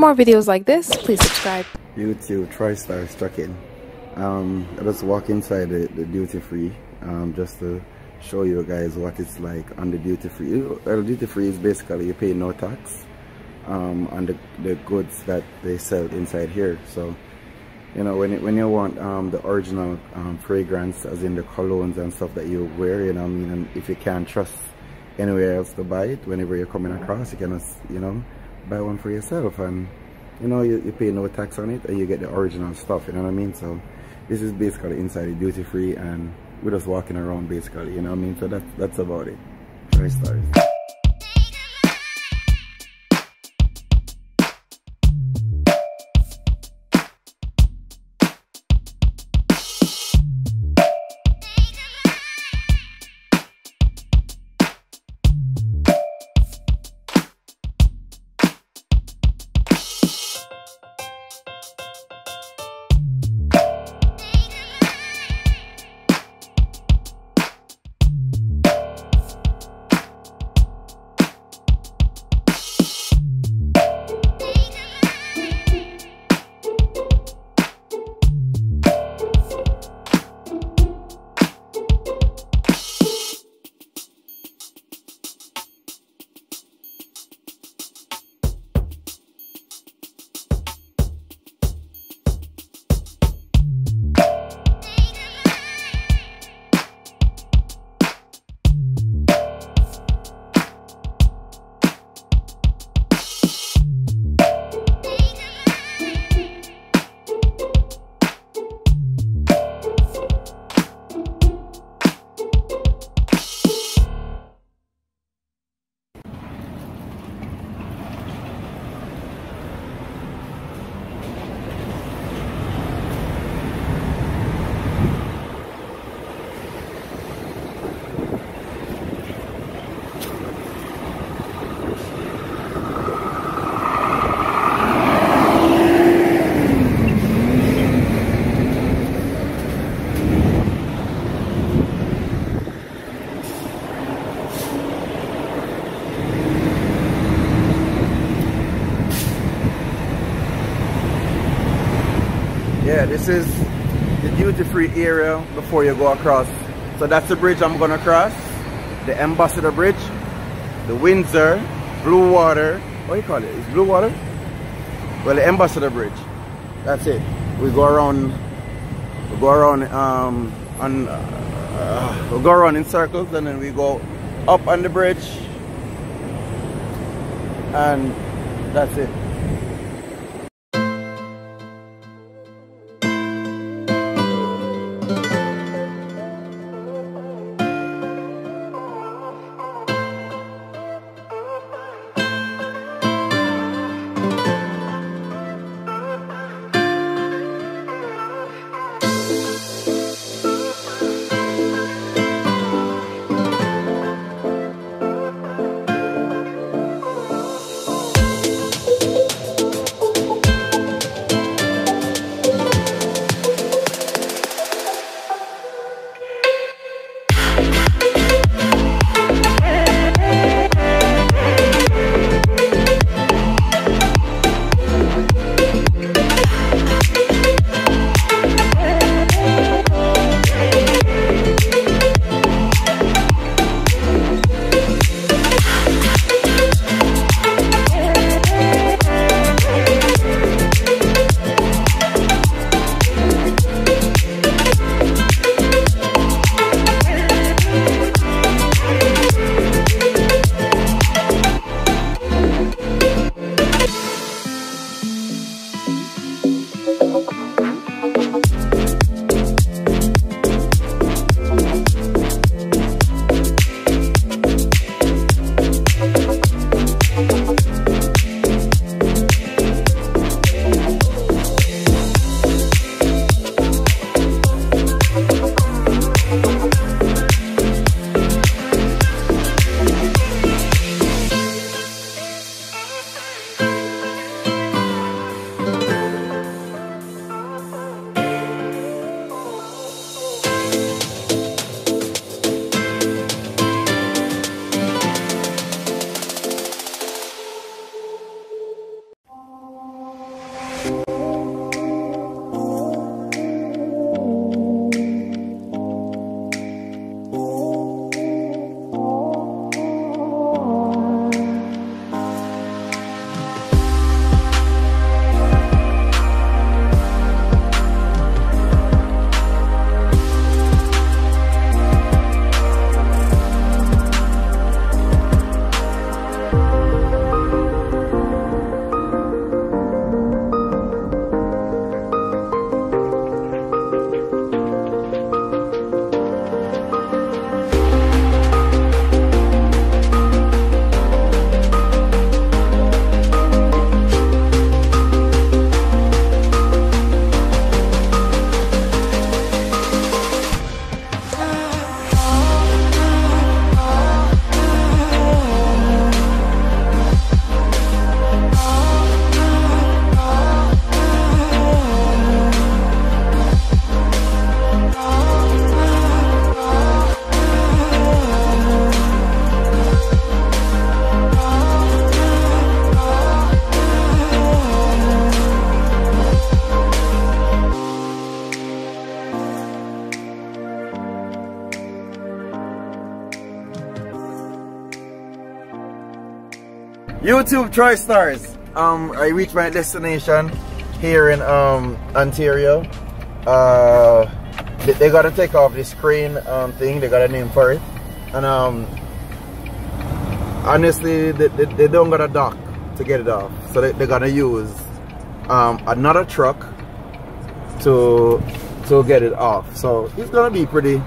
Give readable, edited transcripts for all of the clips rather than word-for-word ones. more videos like this, please subscribe. YouTube, TroyStarz struck it. I just walk inside the duty free just to show you guys what it's like on the duty free. The duty free is basically you pay no tax on the goods that they sell inside here. So you know, when you want the original fragrance, as in the colognes and stuff that you wear, you know, I mean, and if you can't trust anywhere else to buy it, whenever you're coming across, you can just, you know, buy one for yourself, and you know, you pay no tax on it and you get the original stuff, you know what I mean? So this is basically inside the duty free, and we're just walking around basically, you know what I mean? So that's about it. TroyStarz. Yeah, this is the duty-free area before you go across. So that's the bridge I'm gonna cross, the Ambassador Bridge, the Windsor blue water. What do you call it? It's blue water. Well, the Ambassador Bridge. That's it. We go around in circles, and then we go up on the bridge, and that's it. YouTube TroyStarz. I reached my destination here in Ontario. They gotta take off this crane thing. They got a name for it, and honestly, they don't got a dock to get it off, so they gotta use another truck to get it off. So it's gonna be pretty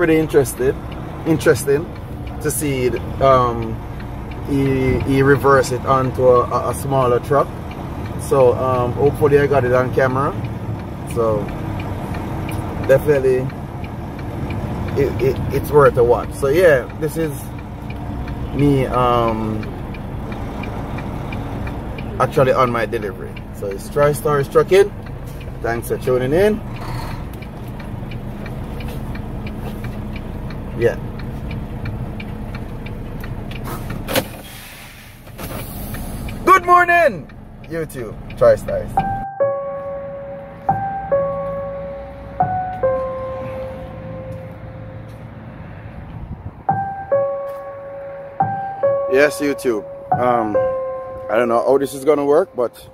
interesting to see it. He reversed it onto a smaller truck. So hopefully I got it on camera. So definitely it's worth a watch. So yeah, this is me actually on my delivery. So it's TroyStarz Trucking. Thanks for tuning in. Yeah. Good morning, YouTube TroyStarz. Yes, YouTube. I don't know how this is gonna work, but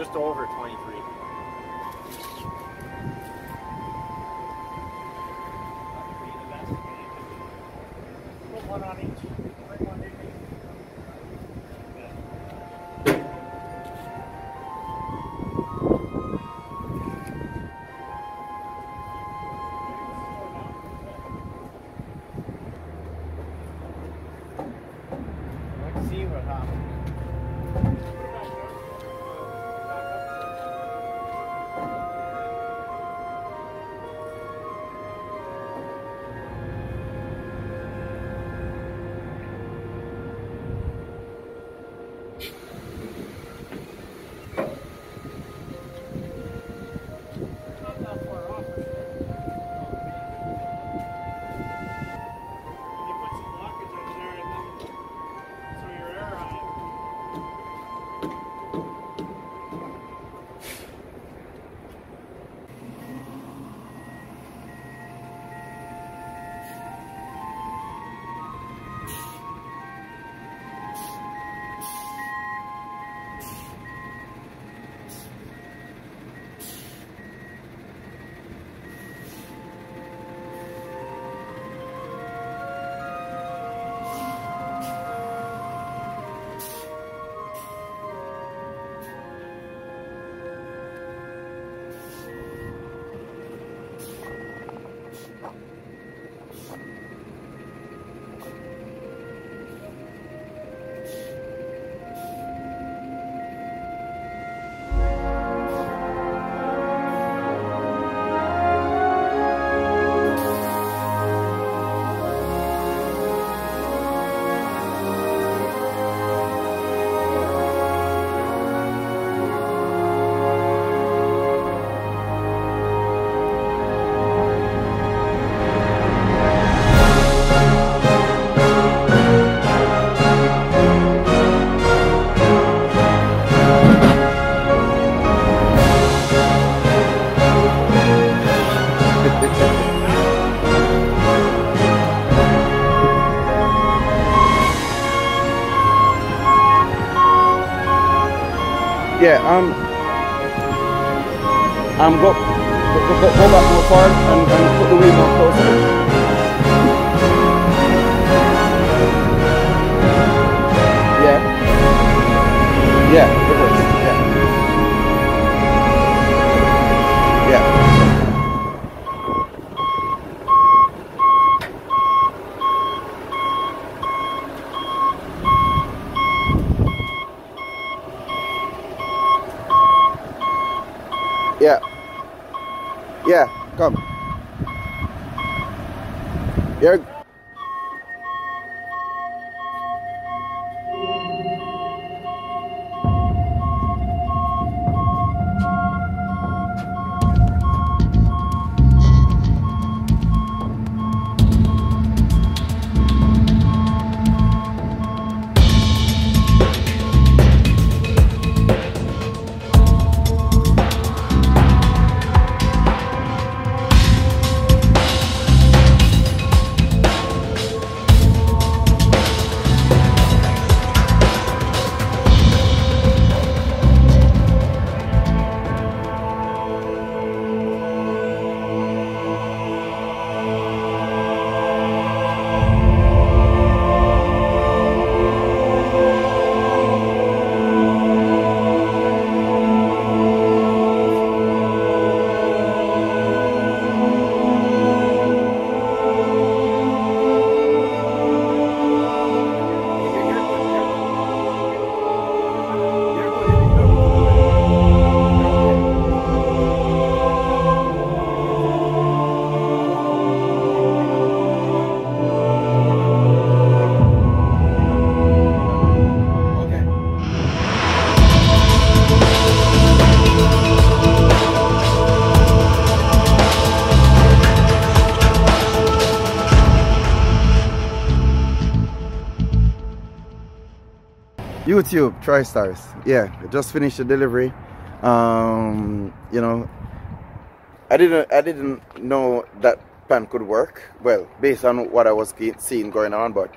just over 23. One on each. yeah, go back to my car and put the window closer. Yeah, it works. Yeah. Yeah. Yeah. Yeah, come. Yeah. YouTube, TroyStarz. Yeah, I just finished the delivery. You know, I didn't know that pan could work. Well, based on what I was seeing going on, but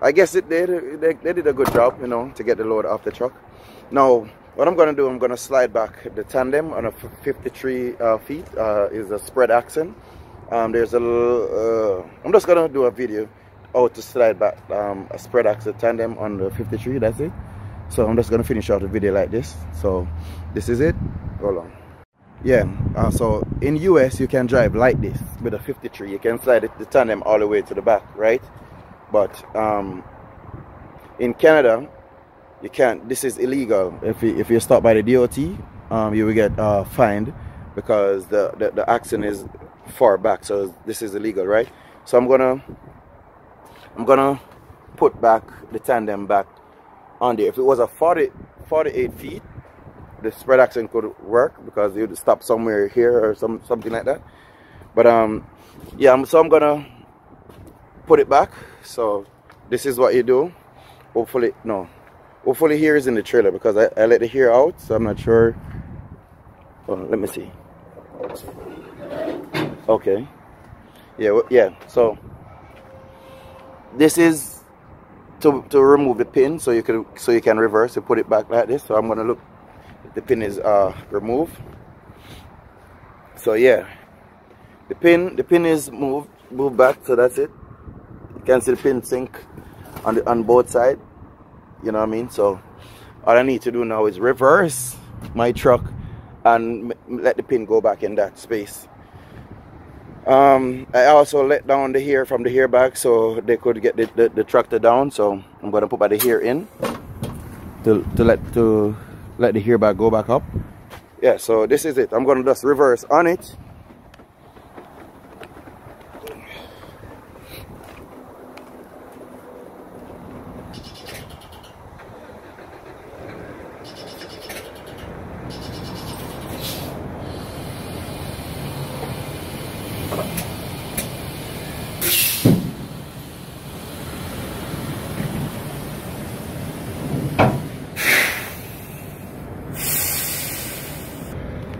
I guess it did. They did a good job, you know, to get the load off the truck. Now, what I'm gonna do, I'm gonna slide back the tandem on a 53 feet. Is a spread axle. There's a. I'm just gonna do a video. To slide back a spread axle tandem on the 53, that's it. So I'm just gonna finish out the video like this. So this is it, hold on. Yeah, so in US you can drive like this with a 53. You can slide the tandem all the way to the back, right? But in Canada you can't. This is illegal. If you stop by the DOT, you will get fined because the axle is far back, so this is illegal, right? So I'm gonna put back the tandem back on there. If it was a 48 feet, the spread axle could work because you'd stop somewhere here or something like that. But yeah, so I'm gonna put it back. So this is what you do. Hopefully here is in the trailer because I let the hair out, so I'm not sure. Hold on, let me see. Okay. Yeah, so this is to remove the pin, so you can reverse and put it back like this. So I'm gonna look if the pin is removed. So yeah, the pin is moved back. So that's it. You can see the pin sink on both sides. You know what I mean? So all I need to do now is reverse my truck and let the pin go back in that space. I also let down the hair from the hair back so they could get the tractor down. So I'm gonna put by the hair in to let the hair back go back up. Yeah, so this is it. I'm gonna just reverse on it.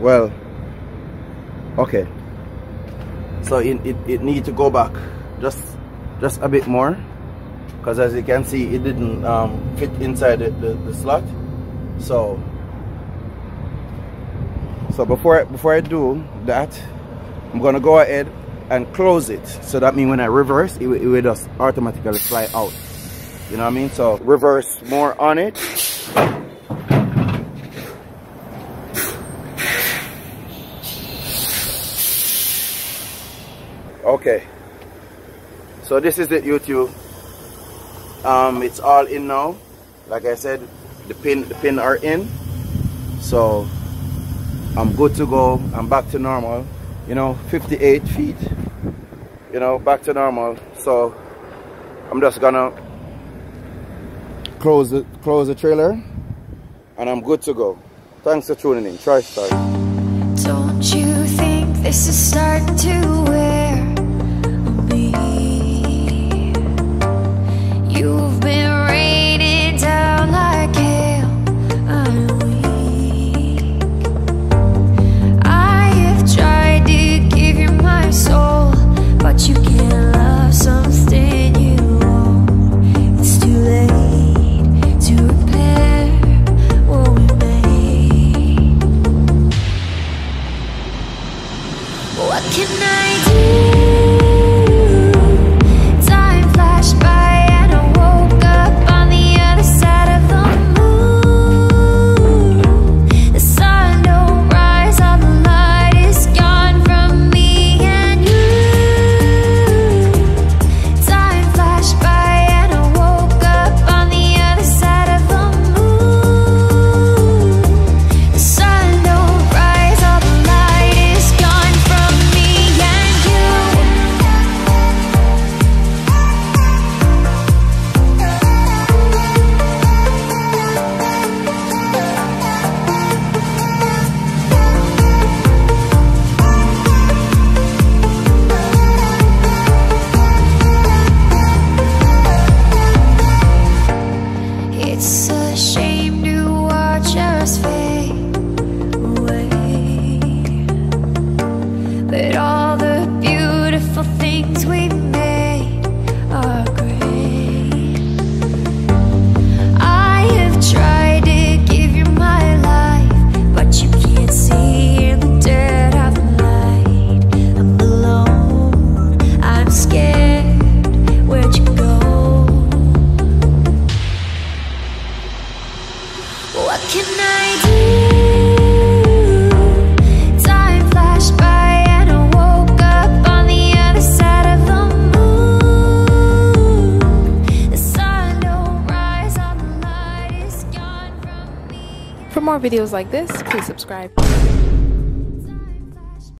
Well, okay, so it needs to go back just a bit more because as you can see it didn't fit inside the slot. So So before I do that, I'm gonna go ahead and close it. So that means when I reverse, it will just automatically fly out. You know what I mean? So reverse more on it. Okay. So this is it, YouTube. It's all in now. Like I said, the pin are in. So I'm good to go. I'm back to normal. You know, 58 feet. You know, back to normal. So I'm just gonna close the trailer, and I'm good to go. Thanks for tuning in. TroyStarz. Don't you think this is starting to wear on me? You've been rated down like hell. I'm weak. I have tried to give you my soul, but you can't love something you own. It's too late. What can I do? For more videos like this, please subscribe.